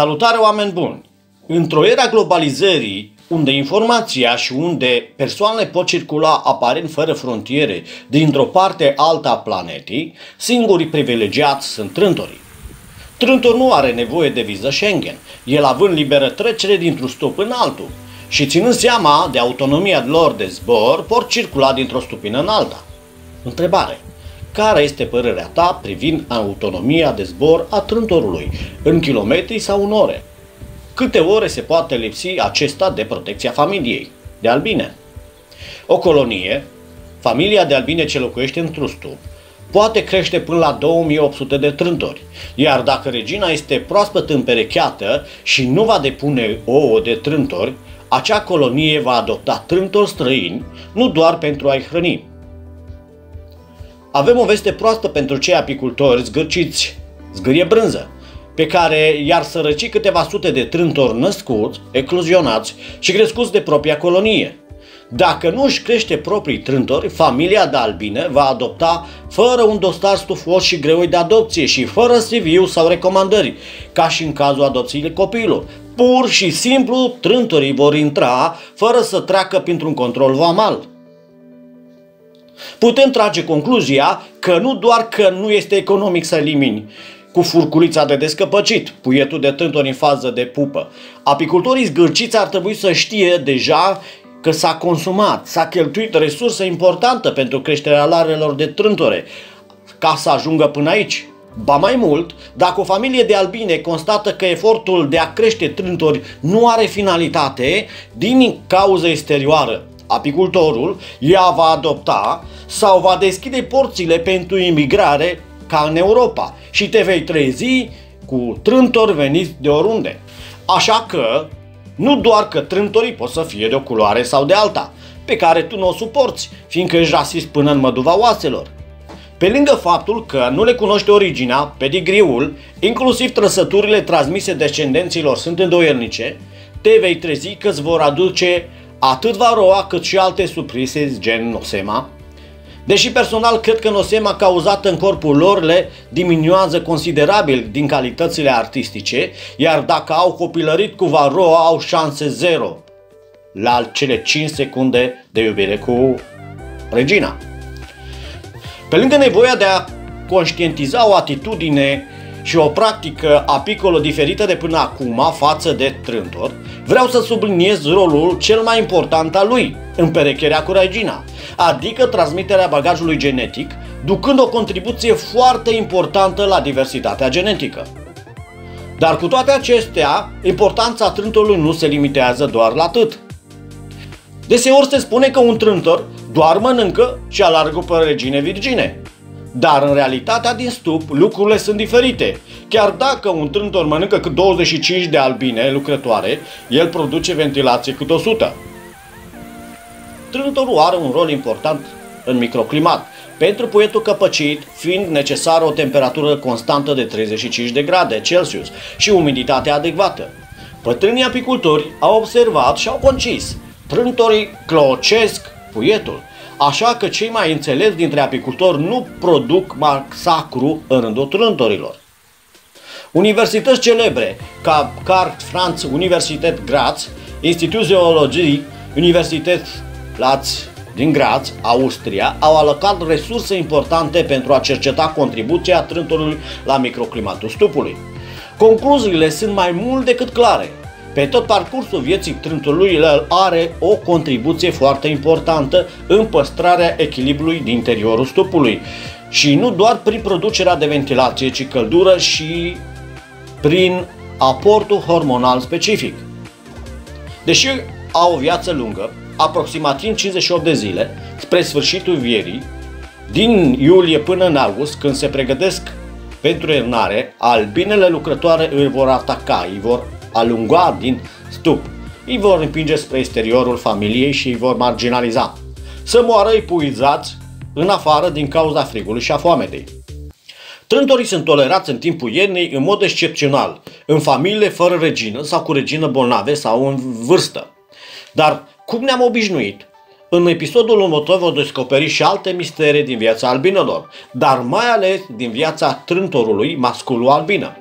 Salutare, oameni buni! Într-o era globalizării, unde informația și unde persoanele pot circula aparent fără frontiere dintr-o parte alta a planetei, singurii privilegiați sunt trântorii. Trântor nu are nevoie de viză Schengen, el având liberă trecere dintr-un stop în altul și ținând seama de autonomia lor de zbor, pot circula dintr-o stupină în alta. Întrebare: care este părerea ta privind autonomia de zbor a trântorului, în kilometri sau în ore? Câte ore se poate lipsi acesta de protecția familiei, de albine? O colonie, familia de albine ce locuiește în trustu, poate crește până la 2800 de trântori, iar dacă regina este proaspăt împerecheată și nu va depune ouă de trântori, acea colonie va adopta trântori străini, nu doar pentru a-i hrăni. Avem o veste proastă pentru cei apicultori zgârciți, zgârie brânză, pe care i-ar sărăci câteva sute de trântori născuți, ecluzionați și crescuți de propria colonie. Dacă nu își crește proprii trântori, familia de albine va adopta fără un dosar stufos și greoi de adopție și fără CV sau recomandări, ca și în cazul adopției copiilor. Pur și simplu, trântorii vor intra fără să treacă printr-un control vamal. Putem trage concluzia că nu doar că nu este economic să elimini cu furculița de descăpăcit puietul de trântori în fază de pupă, apicultorii zgârciți ar trebui să știe deja că s-a consumat, s-a cheltuit resursă importantă pentru creșterea larelor de trântore, ca să ajungă până aici. Ba mai mult, dacă o familie de albine constată că efortul de a crește trântori nu are finalitate, din cauză exterioară, apicultorul ea va adopta sau va deschide porțile pentru imigrare ca în Europa și te vei trezi cu trântori veniți de oriunde. Așa că, nu doar că trântorii pot să fie de o culoare sau de alta, pe care tu nu o suporți, fiindcă ești rasist până în măduva oaselor. Pe lângă faptul că nu le cunoști originea, pedigriul, inclusiv trăsăturile transmise descendenților sunt îndoielnice, te vei trezi că îți vor aduce atât varoa cât și alte surprize gen nosema. Deși personal cred că nosema cauzată în corpul lor le diminuează considerabil din calitățile artistice, iar dacă au copilărit cu varoa au șanse zero la cele 5 secunde de iubire cu regina. Pe lângă nevoia de a conștientiza o atitudine și o practică apicolo diferită de până acum față de trântor, vreau să subliniez rolul cel mai important al lui, împerecherea cu regina, adică transmiterea bagajului genetic, ducând o contribuție foarte importantă la diversitatea genetică. Dar cu toate acestea, importanța trântorului nu se limitează doar la atât. Deseori se spune că un trântor doar mănâncă și alargă pe regine virgine. Dar în realitatea din stup lucrurile sunt diferite. Chiar dacă un trântor mănâncă cât 25 de albine lucrătoare, el produce ventilație cât 100. Trântorul are un rol important în microclimat, pentru puietul căpăcit fiind necesară o temperatură constantă de 35 de grade Celsius și umiditate adecvată. Bătrânii apicultori au observat și au concis: trântorii clocesc puietul. Așa că cei mai înțelepți dintre apicultori nu produc masacru în rândul trântorilor. Universități celebre ca Carl Franz Universität Graz, Institut Zoologic Universität Platz din Graz, Austria, au alocat resurse importante pentru a cerceta contribuția trântorului la microclimatul stupului. Concluziile sunt mai mult decât clare. Pe tot parcursul vieții trântorului, el are o contribuție foarte importantă în păstrarea echilibrului din interiorul stupului și nu doar prin producerea de ventilație, ci căldură și prin aportul hormonal specific. Deși au o viață lungă, aproximativ 58 de zile, spre sfârșitul vierii, din iulie până în august, când se pregătesc pentru iernare, albinele lucrătoare îi vor ataca, îi vor alunga din stup, îi vor împinge spre exteriorul familiei și îi vor marginaliza, să moară epuizați în afară din cauza frigului și a foametei. Trântorii sunt tolerați în timpul iernii în mod excepțional, în familiile fără regină sau cu regină bolnave sau în vârstă. Dar cum ne-am obișnuit, în episodul următor vom descoperi și alte mistere din viața albinelor, dar mai ales din viața trântorului masculul albină.